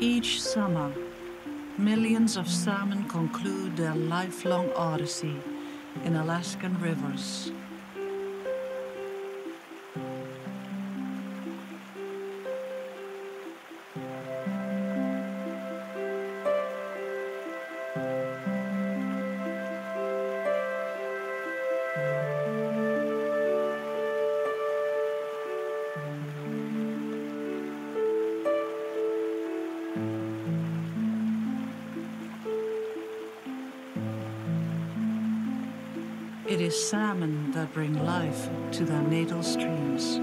Each summer, millions of salmon conclude their lifelong odyssey in Alaskan rivers. It is salmon that bring life to their natal streams.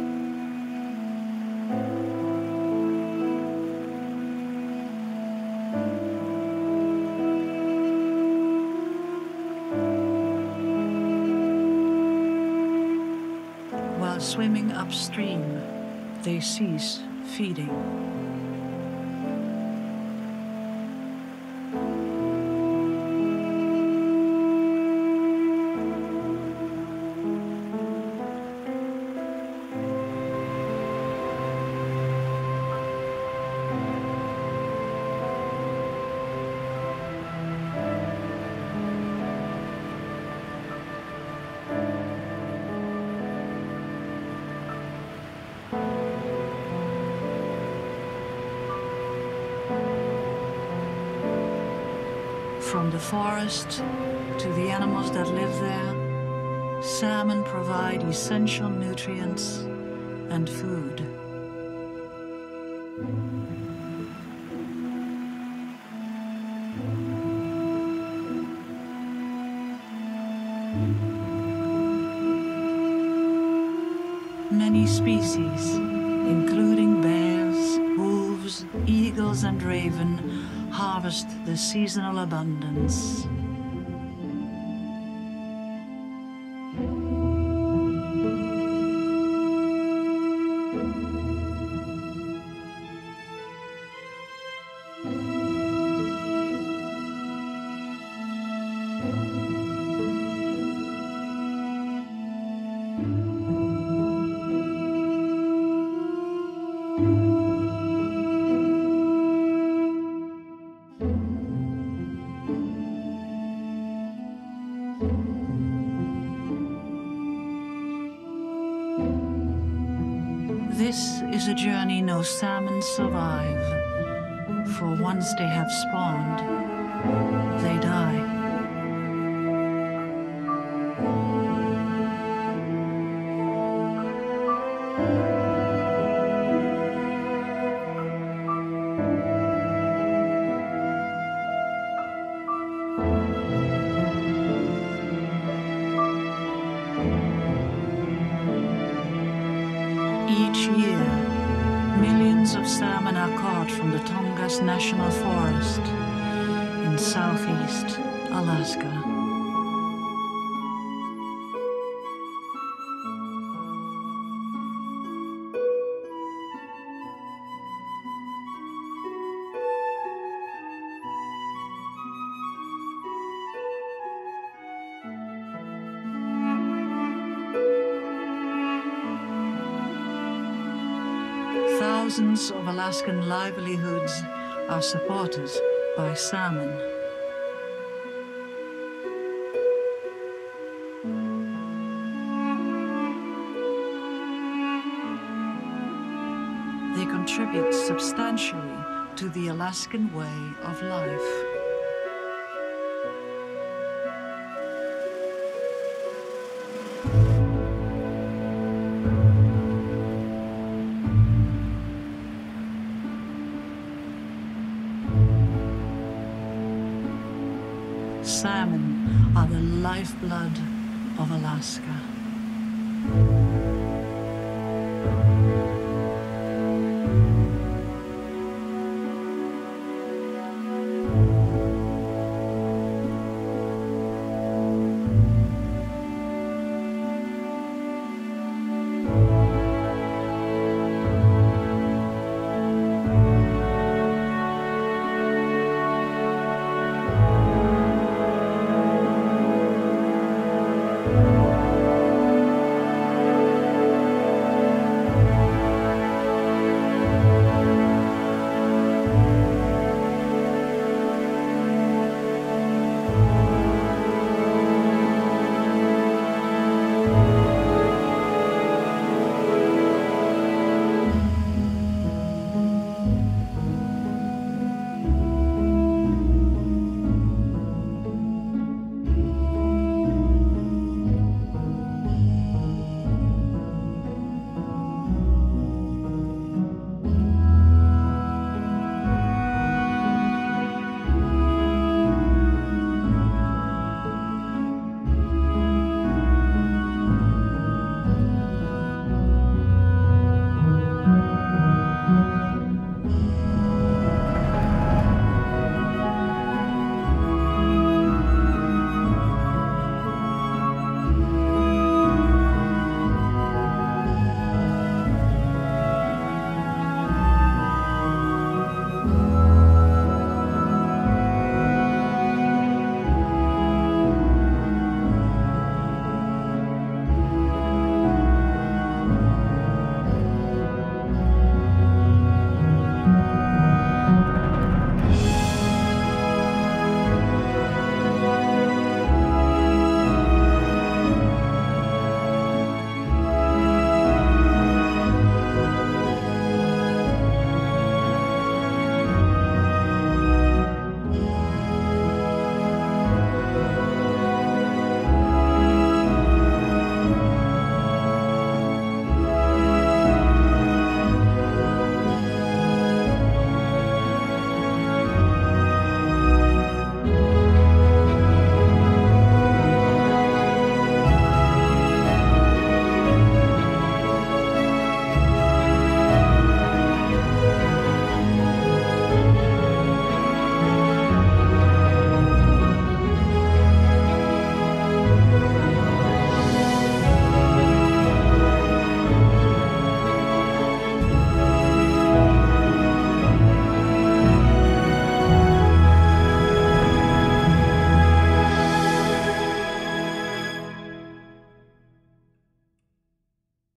While swimming upstream, they cease feeding. From the forest to the animals that live there, salmon provide essential nutrients and food. Many species, including bears, wolves, eagles, and raven, harvest the seasonal abundance. This is a journey no salmon survive, for once they have spawned, they die. Each year, millions of salmon are caught from the Tongass National Forest in southeast Alaska. Thousands of Alaskan livelihoods are supported by salmon. They contribute substantially to the Alaskan way of life. Salmon are the lifeblood of Alaska.